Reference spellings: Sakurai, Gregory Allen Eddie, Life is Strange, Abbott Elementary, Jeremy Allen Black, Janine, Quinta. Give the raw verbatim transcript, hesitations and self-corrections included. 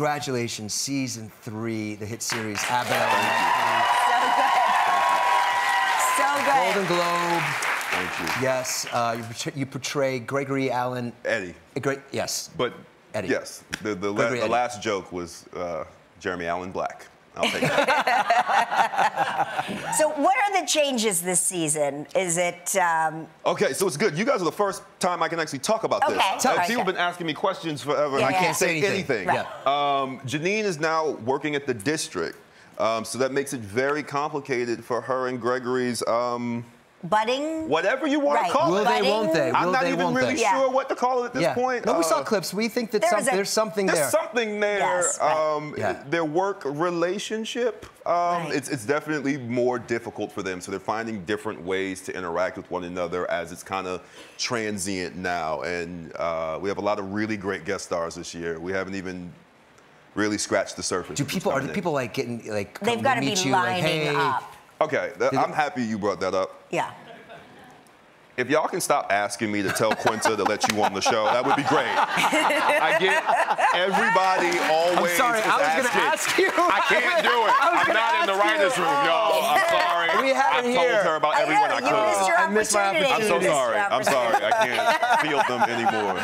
Congratulations, season three, the hit series, Abbott Elementary. So good. So good. Golden Globe. Thank you. Yes, uh, you, portray, you portray Gregory Allen... Eddie. A great, yes. But, Eddie. Yes, the, the, la the last joke was uh, Jeremy Allen Black. I'll take that. So what are the changes this season? Is it... Um... Okay, so it's good. You guys are the first time I can actually talk about okay. this. Okay. People have been asking me questions forever. Yeah, I can't yeah. say anything. anything. Right. Yeah. Um, Janine is now working at the district, um, so that makes it very complicated for her and Gregory's... Um, Budding? Whatever you want right. to call Will it. Will they, won't they? Will I'm not they, even really they. sure yeah. what to call it at this yeah. point. No, we uh, saw clips. We think that there some, a, there's something there's there. There's something there. Yes, right. um, yeah. Their work relationship, um, right. it's, it's definitely more difficult for them. So they're finding different ways to interact with one another as it's kind of transient now. And uh, we have a lot of really great guest stars this year. We haven't even... really scratched the surface. Do people are do people like getting like they've got to be you, lining like, hey. up? Okay, th I'm happy you brought that up. Yeah. If y'all can stop asking me to tell Quinta to let you on the show, that would be great. I get everybody always. I'm sorry, I was going to ask you. I can't do it. I'm not in the writer's room, y'all. I'm sorry. We have it here. I told her about everyone I could. I missed my opportunity. I'm so sorry. I'm sorry. I can't field them anymore.